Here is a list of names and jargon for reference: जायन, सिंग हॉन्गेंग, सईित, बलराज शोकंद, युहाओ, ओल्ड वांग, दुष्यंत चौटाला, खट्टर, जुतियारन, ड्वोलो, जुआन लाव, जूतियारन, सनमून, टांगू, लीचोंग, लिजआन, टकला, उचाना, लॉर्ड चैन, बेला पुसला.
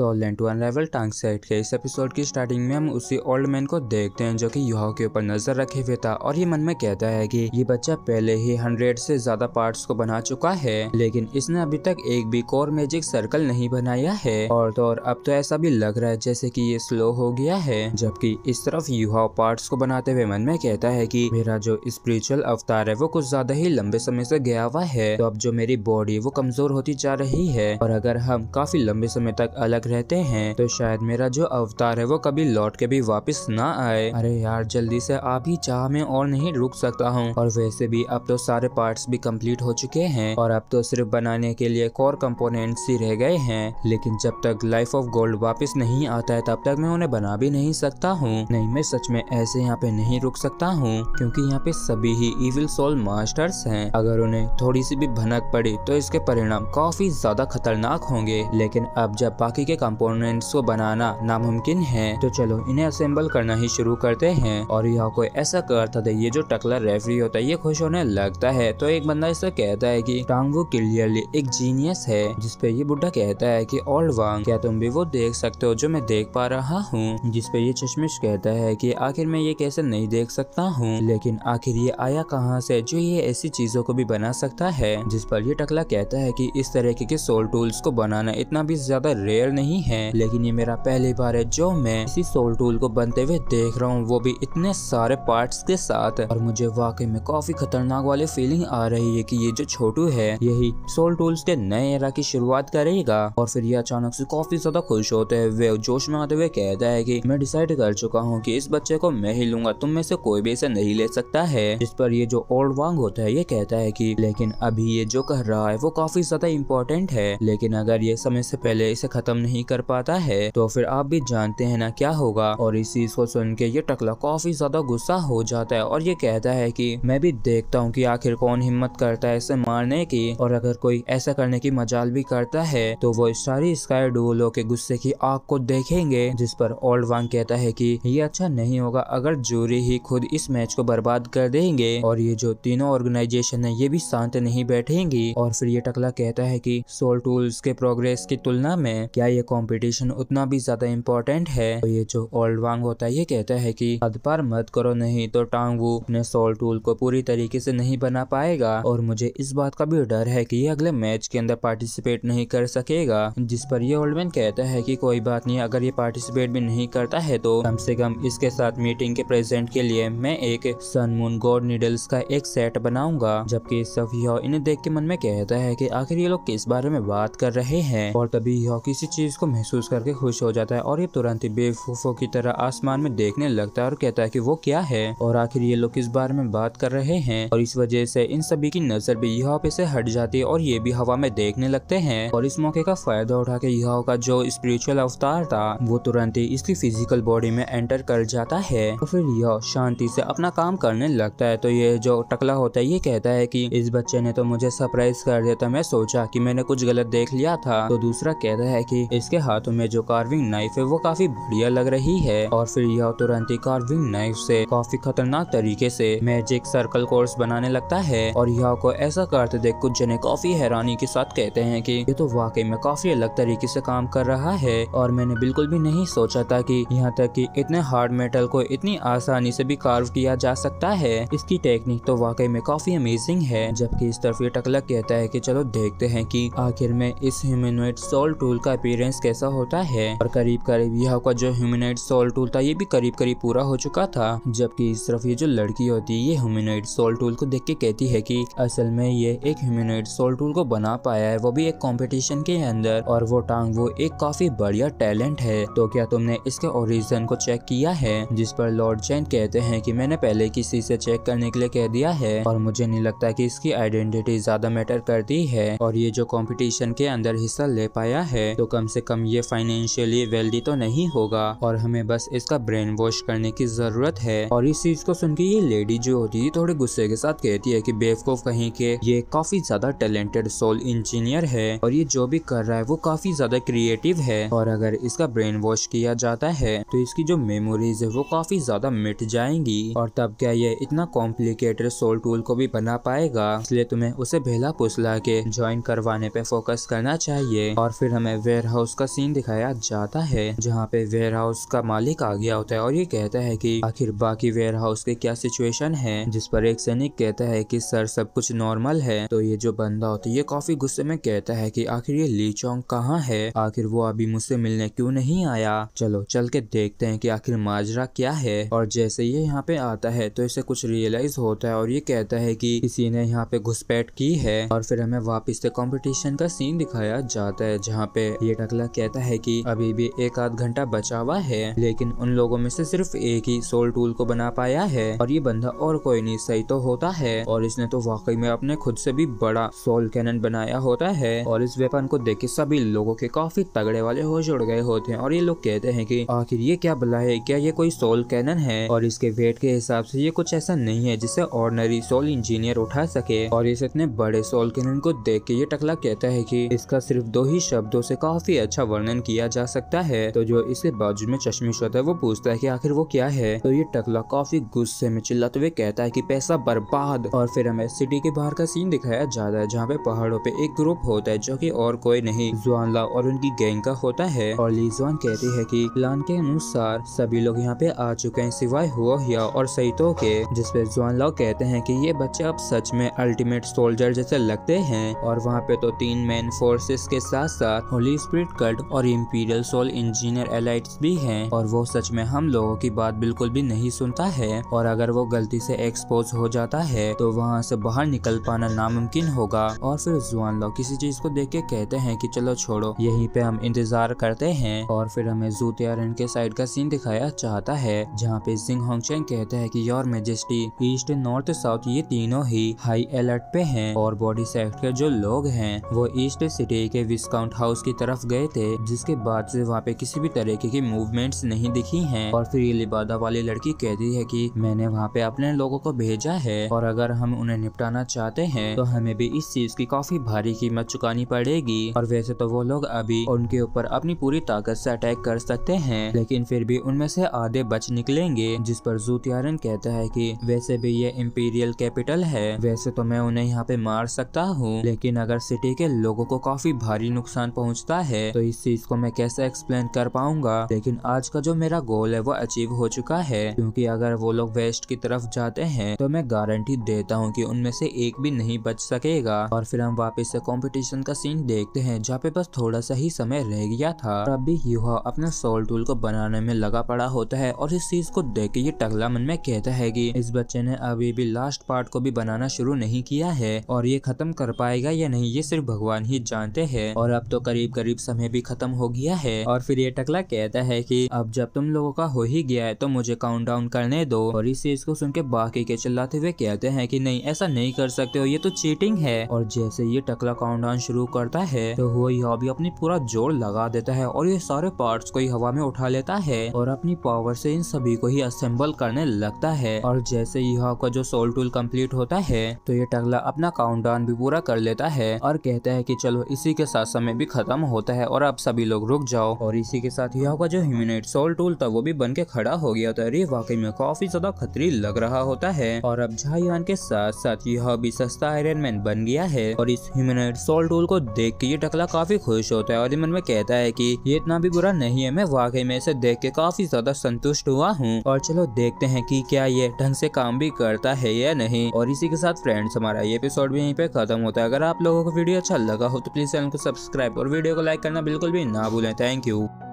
Solan to अनराइवल टांग site के इस एपिसोड की स्टार्टिंग में हम उसी ओल्ड मैन को देखते हैं जो कि युहाओ के ऊपर नजर रखे हुए था और ये मन में कहता है कि ये बच्चा पहले ही 100 से ज्यादा पार्ट्स को बना चुका है लेकिन इसने अभी तक एक भी कोर मैजिक सर्कल नहीं बनाया है और तो और अब तो ऐसा भी लग रहा है जैसे कि ये स्लो हो गया है। जबकि इस तरफ युहाओ पार्ट्स को बनाते हुए मन में कहता है कि मेरा जो स्पिरिचुअल अवतार है वो कुछ ज्यादा ही लंबे समय से गया हुआ है तो अब जो मेरी बॉडी वो कमजोर होती जा रही है और अगर हम काफी लंबे समय तक अलग रहते हैं तो शायद मेरा जो अवतार है वो कभी लौट के भी वापस ना आए। अरे यार जल्दी से आप ही चाह में और नहीं रुक सकता हूँ और वैसे भी अब तो सारे पार्ट्स भी कंप्लीट हो चुके हैं और अब तो सिर्फ बनाने के लिए कोर कंपोनेंट्स ही रह गए हैं लेकिन जब तक लाइफ ऑफ गोल्ड वापस नहीं आता है तब तक मैं उन्हें बना भी नहीं सकता हूँ। नहीं मैं सच में ऐसे यहाँ पे नहीं रुक सकता हूँ क्योंकि यहाँ पे सभी ही इविल सोल मास्टर्स हैं। अगर उन्हें थोड़ी सी भी भनक पड़ी तो इसके परिणाम काफी ज्यादा खतरनाक होंगे लेकिन अब जब बाकी के कंपोनेंट्स को बनाना नामुमकिन है तो चलो इन्हें असेंबल करना ही शुरू करते हैं। और यहाँ कोई ऐसा करता था ये जो टकला रेफरी होता है ये खुश होने लगता है तो एक बंदा इससे कहता है कि टांगू क्लियरली एक जीनियस है जिसपे ये बुड्ढा कहता है कि ओल्ड वांग क्या तुम भी वो देख सकते हो जो मैं देख पा रहा हूँ। जिसपे ये चश्मिश कहता है कि आखिर मैं ये कैसे नहीं देख सकता हूँ लेकिन आखिर ये आया कहाँ से जो ये ऐसी चीजों को भी बना सकता है। जिस पर ये टकला कहता है कि इस तरीके के सोल टूल्स को बनाना इतना भी ज्यादा रेयर नहीं है लेकिन ये मेरा पहली बार है जो मैं इसी सोल टूल को बनते हुए देख रहा हूँ वो भी इतने सारे पार्ट्स के साथ और मुझे वाकई में काफी खतरनाक वाली फीलिंग आ रही है कि ये जो छोटू है यही सोल टूल्स के नए एरा की शुरुआत करेगा। और फिर ये अचानक से काफी ज्यादा खुश होते हुए जोश में आते हुए कहता है कि मैं डिसाइड कर चुका हूँ कि इस बच्चे को मैं ही लूंगा तुम में से कोई भी इसे नहीं ले सकता है। जिस पर ये जो ओल्ड वांग होता है ये कहता है कि लेकिन अभी ये जो कह रहा है वो काफी ज्यादा इम्पोर्टेंट है लेकिन अगर ये समय से पहले इसे खत्म नहीं कर पाता है तो फिर आप भी जानते हैं ना क्या होगा। और इस चीज को सुन के ये टकला काफी ज्यादा गुस्सा हो जाता है और ये कहता है कि मैं भी देखता हूँ कि आखिर कौन हिम्मत करता है इसे मारने की और अगर कोई ऐसा करने की मजाल भी करता है तो वो सारी स्काई ड्वोलो के गुस्से की आग को देखेंगे। जिस पर ओल्ड वांग कहता है कि ये अच्छा नहीं होगा अगर जूरी ही खुद इस मैच को बर्बाद कर देंगे और ये जो तीनों ऑर्गेनाइजेशन है ये भी शांत नहीं बैठेंगी। और फिर ये टकला कहता है कि सोल टूल्स के प्रोग्रेस की तुलना में क्या ये कंपटीशन उतना भी ज्यादा इम्पोर्टेंट है। तो ये जो ओल्ड वांग होता है ये कहता है कि हद पार मत करो नहीं तो टांगू अपने सोल टूल को पूरी तरीके से नहीं बना पाएगा और मुझे इस बात का भी डर है कि ये अगले मैच के अंदर पार्टिसिपेट नहीं कर सकेगा। जिस पर ये ओल्ड मैन कहता है कि कोई बात नहीं अगर ये पार्टिसिपेट भी नहीं करता है तो कम से कम इसके साथ मीटिंग के प्रेजेंट के लिए मैं एक सनमून गोल्ड नीडल्स का एक सेट बनाऊंगा। जबकि सब युहाओ इन्हें देख के मन में कहता है कि आखिर ये लोग किस बारे में बात कर रहे हैं और तभी युहाओ किसी चीज को महसूस करके खुश हो जाता है और ये तुरंत ही बेवकूफों की तरह आसमान में देखने लगता है और कहता है कि वो क्या है और आखिर ये लोग किस बारे में बात कर रहे हैं। और इस वजह से इन सभी की नजर भी युहाओ पे से हट जाती है और ये भी हवा में देखने लगते हैं। और इस मौके का फायदा उठा के युहाओ का जो स्पिरिचुअल अवतार था वो तुरंत ही इसकी फिजिकल बॉडी में एंटर कर जाता है और फिर युहाओ शांति से अपना काम करने लगता है। तो ये जो टकला होता है ये कहता है कि इस बच्चे ने तो मुझे सरप्राइज कर दिया था मैं सोचा कि मैंने कुछ गलत देख लिया था। तो दूसरा कहता है कि इसके हाथों में जो कार्विंग नाइफ है वो काफी बढ़िया लग रही है। और फिर युहाओ तुरंत ही कार्विंग नाइफ से काफी खतरनाक तरीके से मैजिक सर्कल कोर्स बनाने लगता है और युहाओ को ऐसा करते देख कुछ जने काफी हैरानी के साथ कहते हैं कि ये तो वाकई में काफी अलग तरीके से काम कर रहा है और मैंने बिल्कुल भी नहीं सोचा था कि यहाँ तक कि इतने हार्ड मेटल को इतनी आसानी से भी कार्व किया जा सकता है। इसकी टेक्निक तो वाकई में काफी अमेजिंग है। जबकि इस तरफ ये टकला कहता है कि चलो देखते हैं कि आखिर में इस ह्यूमनॉइड सोल टूल का अपीयरेंस कैसा होता है। और करीब करीब यहाँ का जो ह्यूमनॉइड सोल टूल था ये भी करीब करीब पूरा हो चुका था। जबकि इस तरफ ये जो लड़की होती है ये ह्यूमनॉइड सोल टूल को देख के कहती है कि असल में ये एक ह्यूमनॉइड सोल टूल को बना पाया है वो भी एक कॉम्पिटिशन के अंदर और वो टांग वो एक काफी बढ़िया टैलेंट है तो क्या तुमने इसके ओरिजिन को चेक किया है। जिस पर लॉर्ड चैन कहते हैं कि मैंने पहले किसी से चेक करने के लिए कह दिया है और मुझे नहीं लगता कि इसकी आइडेंटिटी ज्यादा मैटर करती है और ये जो कंपटीशन के अंदर हिस्सा ले पाया है तो कम से कम ये फाइनेंशियली वेल्दी तो नहीं होगा और हमें बस इसका ब्रेन वॉश करने की जरूरत है। और इस चीज को सुन के ये लेडी जो होती है थोड़े गुस्से के साथ कहती है कि बेवकूफ कहीं के ये काफी ज्यादा टैलेंटेड सोल इंजीनियर है और ये जो भी कर रहा है वो काफी ज्यादा क्रिएटिव है और अगर इसका ब्रेन वॉश किया जाता है तो इसकी जो मेमोरीज है वो काफी ज्यादा मिट जाएंगी और तब क्या ये इतना कॉम्प्लिकेटेड सोल टूल को भी बना पाएगा। इसलिए तुम्हें उसे बेला पुसला के ज्वाइन करवाने पे फोकस करना चाहिए और फिर हमें वेयरहाउस हाउस का सीन दिखाया जाता है, जहाँ पे वेयर हाउस का मालिक आ गया होता है और ये कहता है कि आखिर बाकी वेयर हाउस के क्या सिचुएशन है, जिस पर एक सैनिक कहता है कि सर सब कुछ नॉर्मल है। तो ये जो बंदा होता है ये काफी गुस्से में कहता है कि आखिर ये लीचोंग कहाँ है, आखिर वो अभी मुझसे मिलने क्यों नहीं आया, चलो चल के देखते हैं कि आखिर माजरा क्या है। और जैसे ये यहाँ पे आता है तो इसे कुछ रियलाइज होता है और ये कहता है कि किसी ने यहाँ पे घुसपैठ की है। और फिर हमें वापस से कंपटीशन का सीन दिखाया जाता है, जहाँ पे ये टकला कहता है कि अभी भी एक आध घंटा बचा हुआ है, लेकिन उन लोगों में से सिर्फ एक ही सोल टूल को बना पाया है और ये बंदा और कोई नहीं सही तो होता है, और इसने तो वाकई में अपने खुद से भी बड़ा सोल कैनन बनाया होता है। और इस वेपन को देख के सभी लोगों के काफी तगड़े वाले होश उड़ गए होते हैं और ये लोग कहते हैं कि आखिर ये क्या भला है, क्या ये कोई सोल कैनन है, और इसके वेट के हिसाब से ये कुछ ऐसा नहीं है जिसे ऑर्डिनरी सोल इंजीनियर उठा सके। और इस इतने बड़े सोल कैनन को देख के ये टकला कहता है कि इसका सिर्फ दो ही शब्दों से काफी अच्छा वर्णन किया जा सकता है। तो जो इसके बाजू में चश्मिश होता है वो पूछता है कि आखिर वो क्या है, तो ये टकला काफी गुस्से में चिल्लाते हुए कहता है कि पैसा बर्बाद। और फिर हमें सिटी के बाहर का सीन दिखाया जाता है, जहाँ पे पहाड़ों पे एक ग्रुप होता है जो कि और कोई नहीं जुआन लाव और उनकी गैंग का होता है। और लिजआन कहती है कि प्लान के अनुसार सभी लोग यहाँ पे आ चुके हैं सिवाय युहाओ और सईित के, जिसपे जुआन लाव कहते हैं कि ये बच्चे अब सच में अल्टीमेट सोल्जर जैसे लगते हैं। और वहाँ पे तो तीन मेन फोर्सेस के साथ साथ होली स्पिरिट कल्ट और इम्पीरियल सोल इंजीनियर एलाइट्स भी हैं, और वो सच में हम लोगों की बात बिल्कुल भी नहीं सुनता है, और अगर वो गलती से एक्सपोज हो जाता है तो वहाँ से बाहर निकल पाना नामुमकिन होगा। और फिर जुआन लाव किसी चीज को देख के कहते हैं कि चलो छोड़ो, यहीं पे हम इंतजार करते हैं। और फिर हमें जूतियारन के साइड का सीन दिखाया जाता है, जहाँ पे सिंग हॉन्गेंग कहते हैं कि your majesty east north south ये तीनों ही हाई अलर्ट पे हैं, और बॉडी सेक्ट के जो लोग हैं वो ईस्ट सिटी के विस्काउंट हाउस की तरफ गए थे, जिसके बाद से वहाँ पे किसी भी तरीके की मूवमेंट्स नहीं दिखी हैं। और फिर ये लिबादा वाली लड़की कहती है कि मैंने वहाँ पे अपने लोगों को भेजा है, और अगर हम उन्हें निपटाना चाहते हैं तो हमें भी इस चीज की काफी भारी कीमत चुकानी पड़ेगी। और वैसे तो वो लोग अभी उनके ऊपर अपनी पूरी ताकत से अटैक कर सकते हैं, लेकिन फिर भी उनमें से आधे बच निकलेंगे, जिस पर जुतियारन कहता है कि वैसे भी ये इम्पीरियल कैपिटल है, वैसे तो मैं उन्हें यहाँ पे मार सकता हूँ, लेकिन अगर सिटी के लोगों को काफी भारी नुकसान पहुँचता है तो इस चीज को मैं कैसे एक्सप्लेन कर पाऊंगा, लेकिन आज का जो मेरा गोल है वो अचीव हो चुका है, क्योंकि अगर वो लोग वेस्ट की तरफ जाते हैं तो मैं गारंटी देता हूँ कि उनमें से एक भी नहीं बच सकेगा। और फिर हम वापस से कंपटीशन का सीन देखते हैं, जहाँ पे बस थोड़ा सा ही समय रह गया था और अब भी युहाओ अपने सोल टूल को बनाने में लगा पड़ा होता है। और इस चीज को देख के ये टकला मन में कहता है कि इस बच्चे ने अभी भी लास्ट पार्ट को भी बनाना शुरू नहीं किया है, और ये खत्म कर पाएगा या नहीं ये सिर्फ भगवान ही जानते हैं, और अब तो करीब करीब समय भी खत्म हो गया है। और फिर ये टकला कहता है कि अब जब तुम लोगों का हो ही गया है तो मुझे काउंट डाउन करने दो। और इस चीज को सुन के बाकी के चिल्लाते हुए कहते हैं कि नहीं ऐसा नहीं कर सकते हो, ये तो चीटिंग है। और जैसे ये टकला काउंट डाउन शुरू करता है तो वो यहाँ भी अपनी पूरा जोर लगा देता है और ये सारे पार्ट्स को ही हवा में उठा लेता है और अपनी पावर से इन सभी को ही असेंबल करने लगता है। और जैसे युहाओ का जो सोल टूल कंप्लीट होता है तो ये टकला अपना काउंट डाउन भी पूरा कर लेता है और कहता है कि चलो इसी के साथ समय भी खत्म होता है और आप सभी लोग रुक जाओ। और इसी के साथ युहाओ का जो ह्यूमनॉइड सोल टूल था वो भी बन के खड़ा हो गया था, ये वाकई में काफी ज्यादा खतरी लग रहा होता है। और अब जायन के साथ साथ युहाओ भी सस्ता आयरन मैन बन गया है, और इस ह्यूमनॉइड सोल टूल को देख के ये टकला काफी खुश होता है और मन में कहता है कि ये इतना भी बुरा नहीं है, मैं वाकई में इसे देख के काफी ज्यादा संतुष्ट हुआ हूँ। और चलो देखते हैं कि क्या ये ढंग से काम भी करता है या नहीं। और इसी के साथ फ्रेंड्स हमारा ये एपिसोड भी यहीं पे खत्म होता है। अगर आप लोगों को वीडियो अच्छा लगा हो तो प्लीज चैनल को सब्सक्राइब और वीडियो को लाइक करना बिल्कुल भी ना भूलें। Thank you.